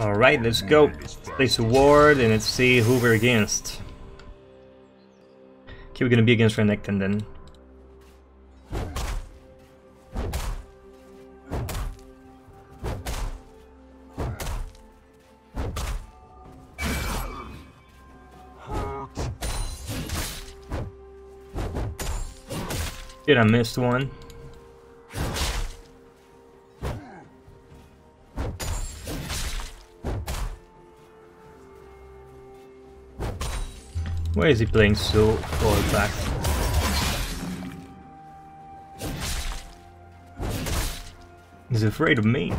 Alright, let's go. Let's place a ward and let's see who we're against. Okay, we're gonna be against Renekton then. Dude, I missed one. Why is he playing so far back? He's afraid of me.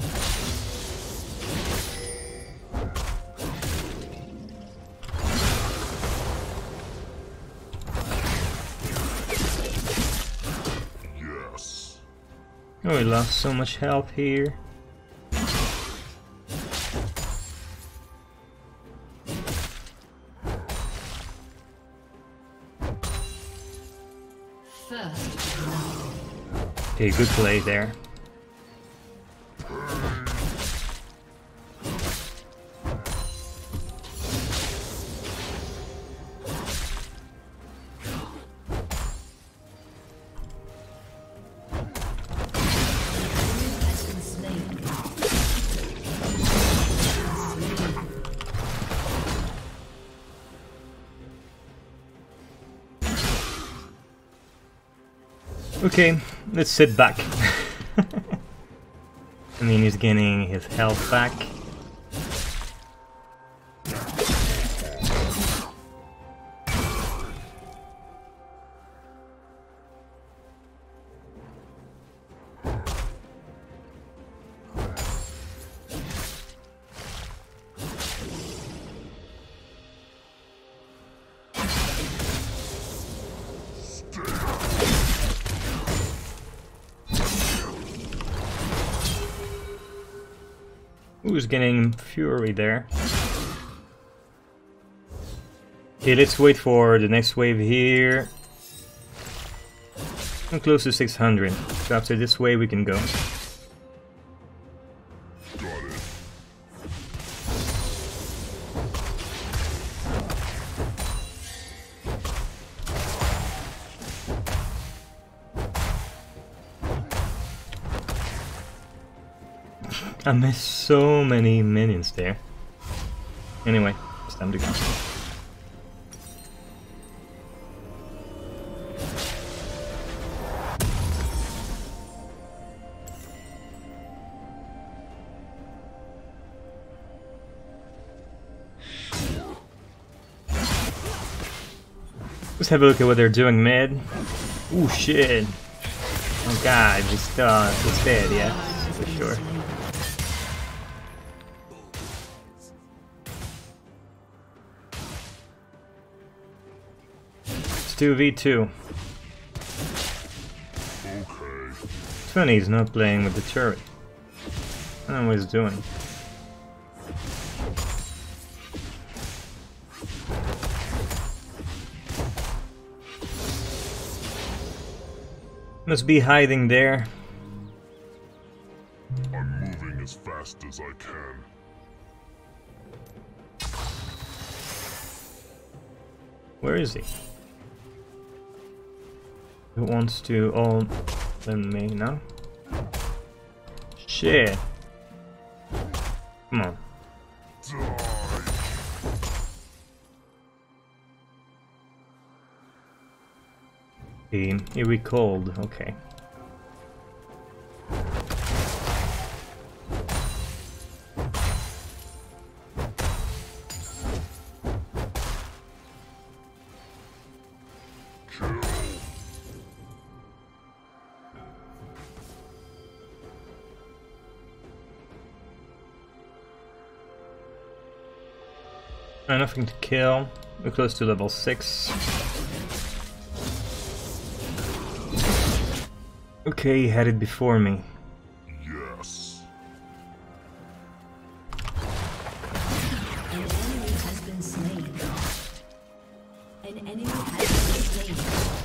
Oh, we lost so much health here. Okay, good play there. Okay, let's sit back. I mean, he's getting his health back. Who's getting fury there? Okay, let's wait for the next wave here. I'm close to 600, so after this wave we can go. I missed so many minions there. Anyway, it's time to go. Let's have a look at what they're doing mid. Ooh, shit. Oh god, just dead, yeah, for sure. It's 2v2. Okay. It's funny he's not playing with the turret. I don't know what he's doing. Must be hiding there. I'm moving as fast as I can. Where is he? Who wants to all than me now? Shit. Come on. Okay, he recalled, okay. Nothing to kill. We're close to level 6. Okay, he had it before me. Yes. An enemy has been slain. An enemy has been slain.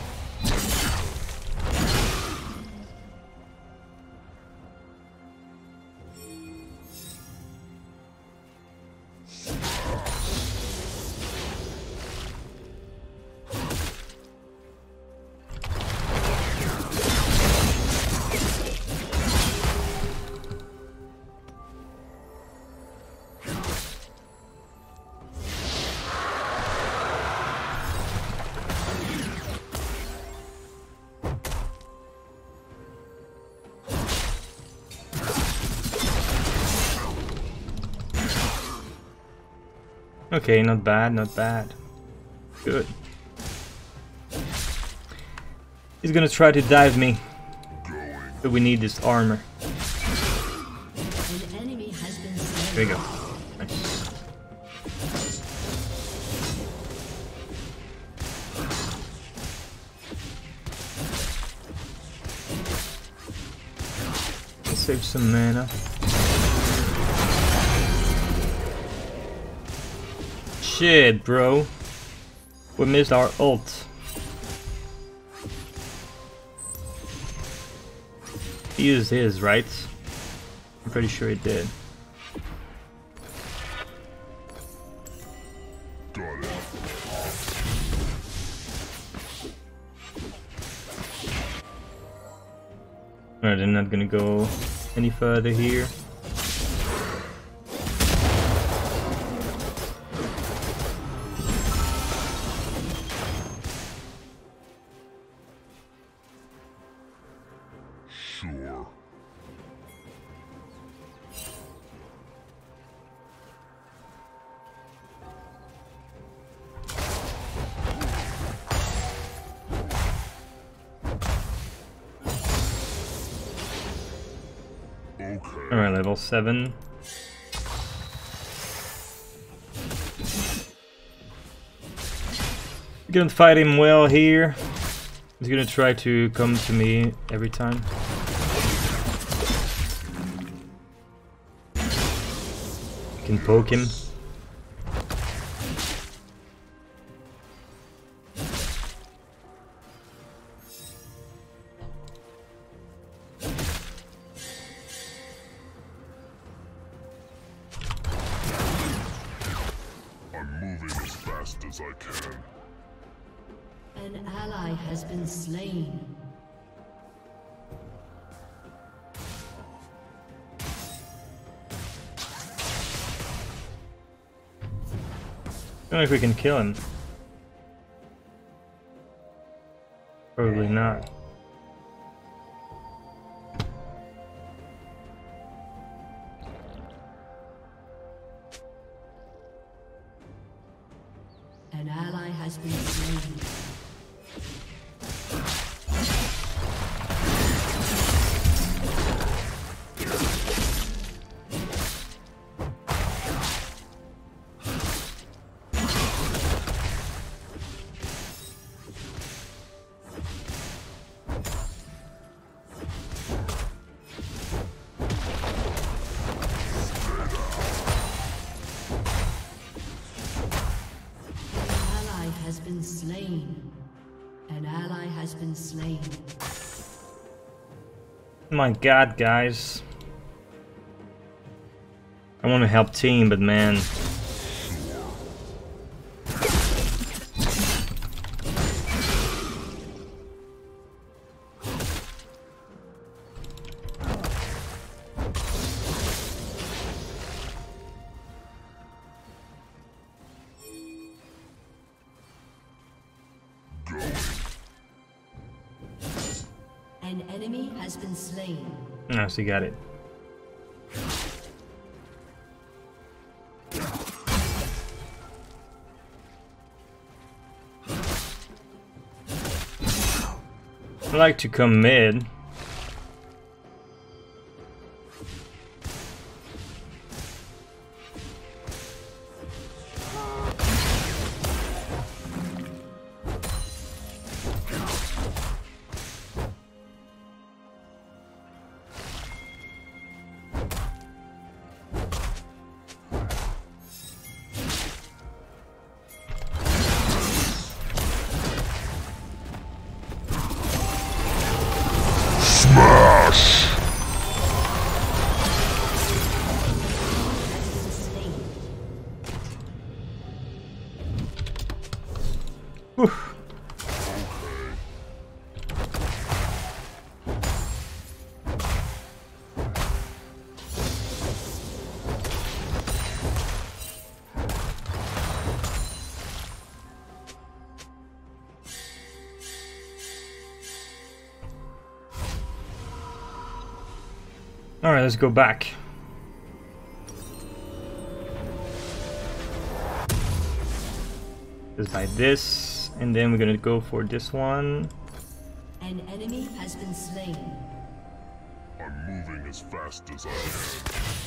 Okay, not bad, not bad. Good. He's gonna try to dive me, but we need this armor. There we go. Nice. Let's save some mana. Shit, bro. We missed our ult. He used his, right? I'm pretty sure he did. Alright, I'm not gonna go any further here. Alright, level 7. You can fight him well here. He's gonna try to come to me every time. You can poke him. An ally has been slain. I don't know if we can kill him. Probably not. An ally has been slain. Slain. My god, guys, I want to help team, but man, an enemy has been slain. Oh, she got it. I like to come mid. Oof. All right, let's go back. Let's buy this, and then we're gonna go for this one. An enemy has been slain. I'm moving as fast as I can.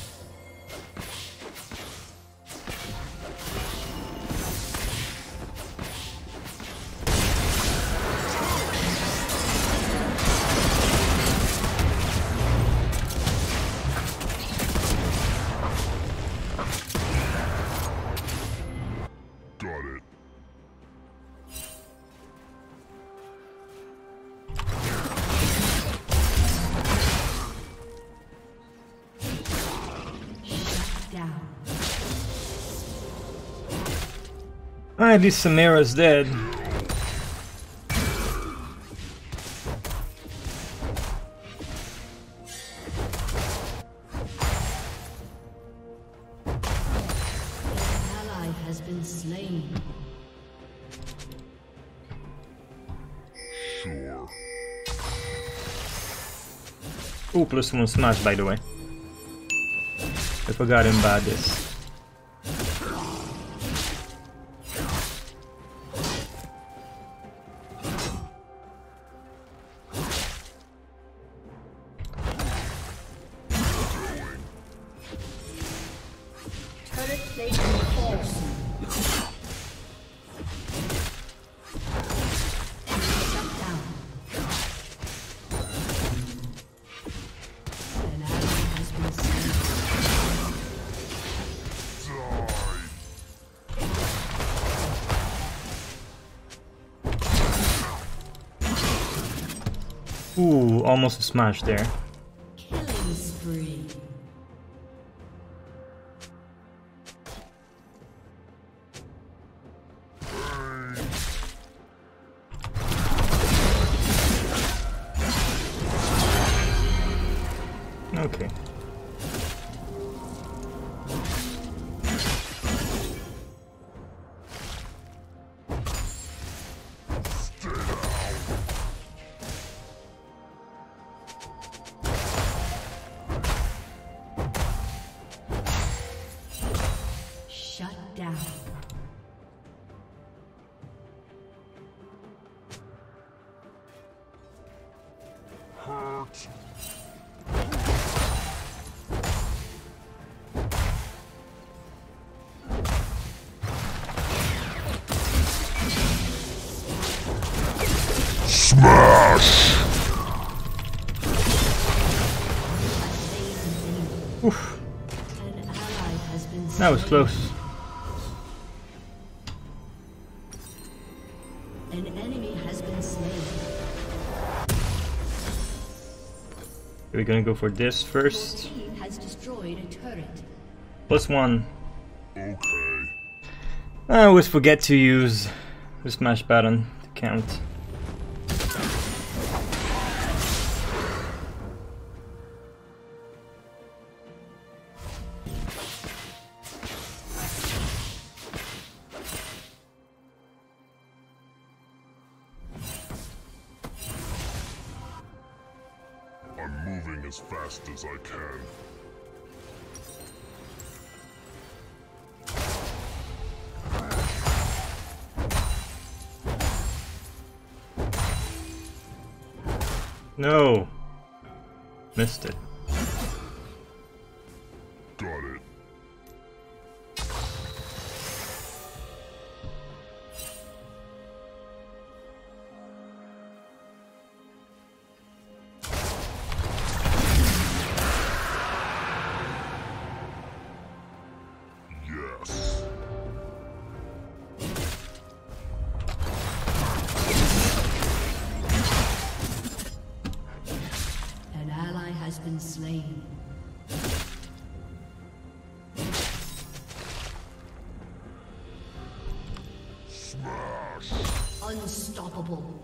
Got it. At least Samira's dead. Ally has been slain. Sure. Oh, +1 smash, by the way. I forgot about this. Ooh, almost a smash there. Killing spree. Okay. Smash! Oof. That was close. An enemy has been slain. We're gonna go for this first. Your team has destroyed a turret. +1. Okay. I always forget to use the smash button to count. As fast as I can. No, missed it. Got it. Slain. Smash. Unstoppable.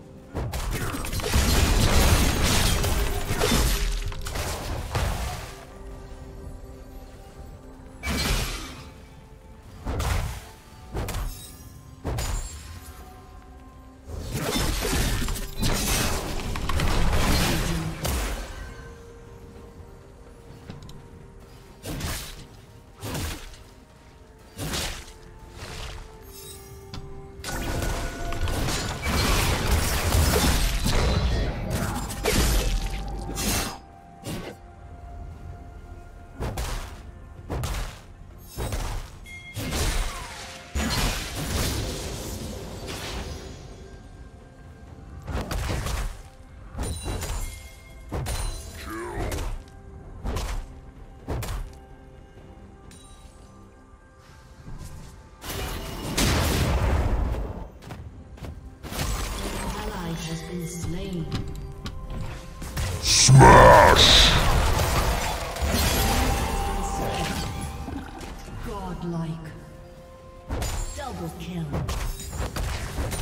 Godlike. Double kill.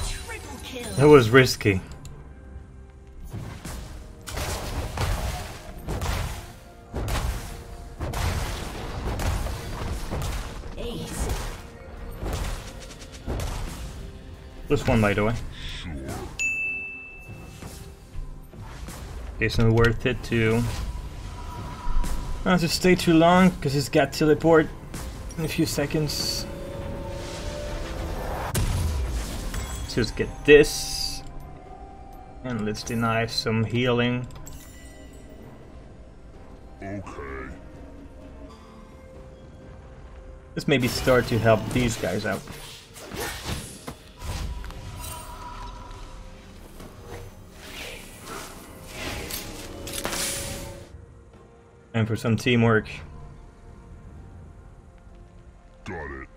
Triple kill. That was risky. Ace. Just one, by the way. It's not worth it to stay too long because it's got teleport in a few seconds. Let's just get this and let's deny some healing. Okay. Let's maybe start to help these guys out. And for some teamwork. Got it.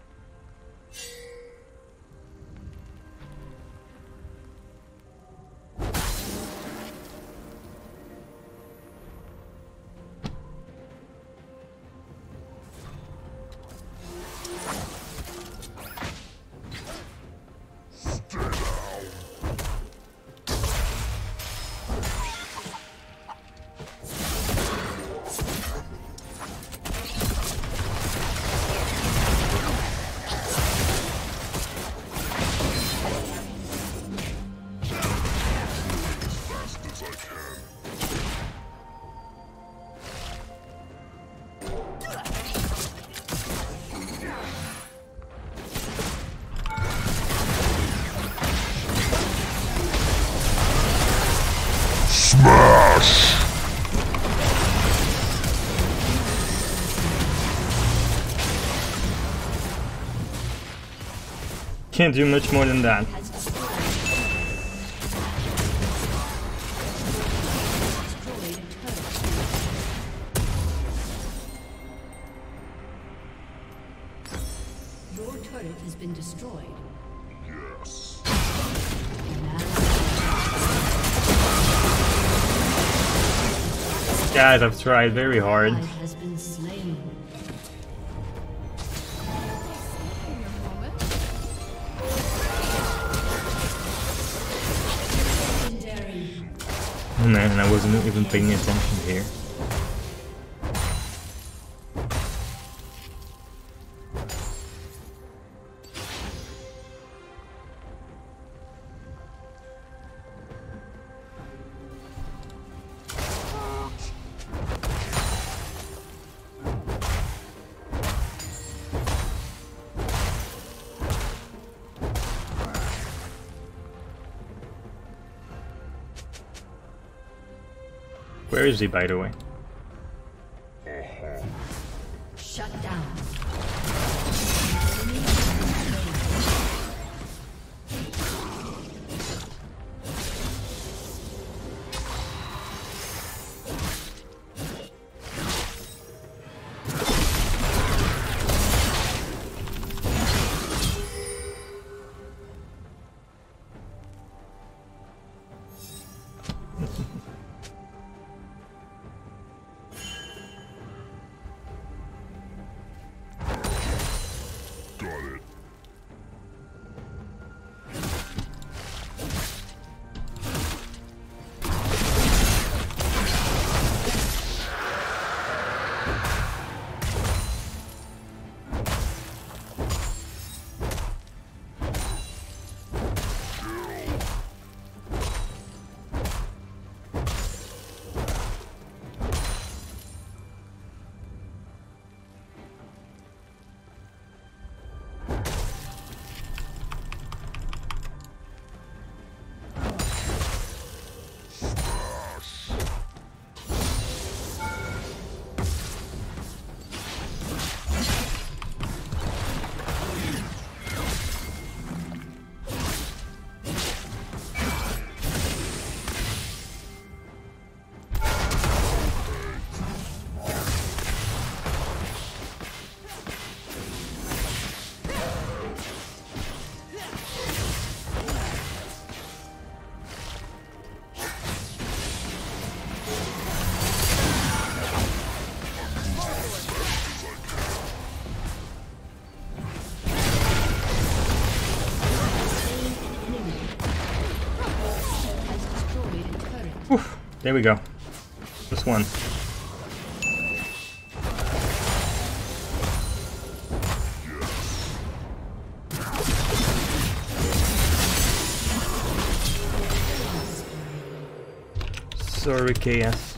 Can't do much more than that. Your turret has been destroyed. Yes. Guys, I've tried very hard. And I wasn't even paying attention here. Where is he, by the way? Shut down. Oof. There we go. Just one. Sorry, KS.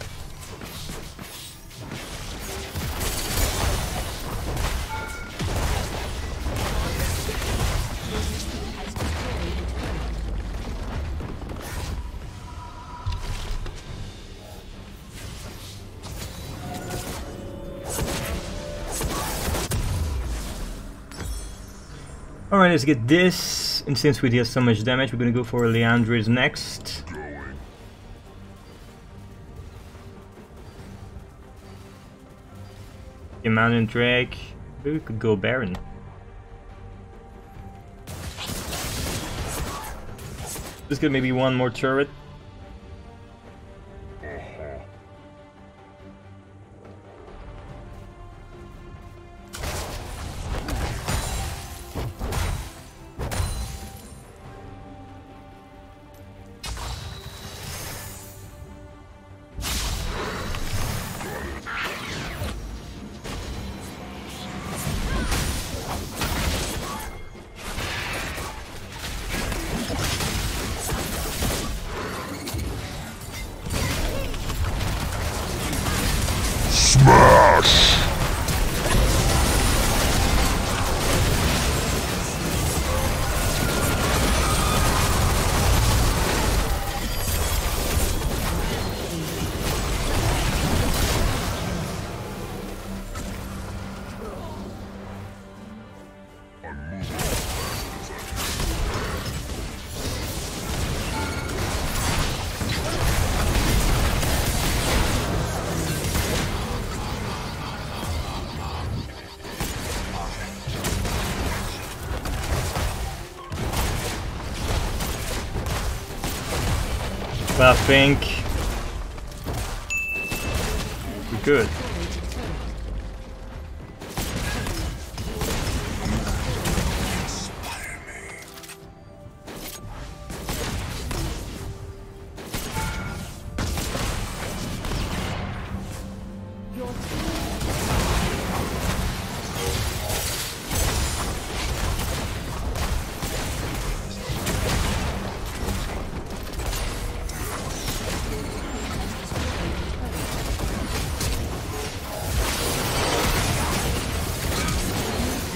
Alright, let's get this, and since we deal so much damage, we're gonna go for Leandris next. The Mountain Drake. Maybe we could go Baron. Just get maybe one more turret. I think we're good.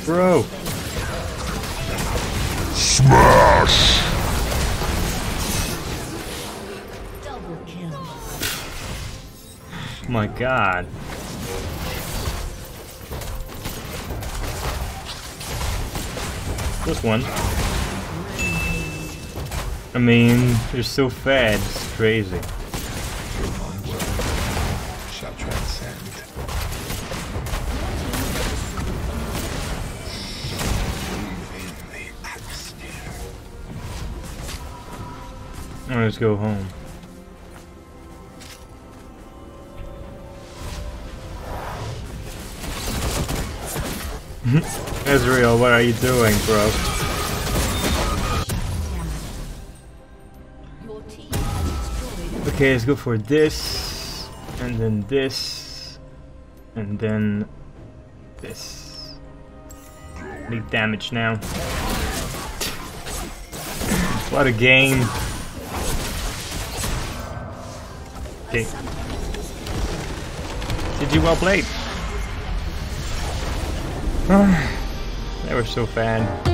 Bro. Smash. Double kill. My God. This one. I mean, they're so fed. It's crazy. Let's go home. Ezreal, what are you doing, bro? Okay, let's go for this, and then this, and then this. Big damage now. What a game. Okay. Did you well played? They were so bad.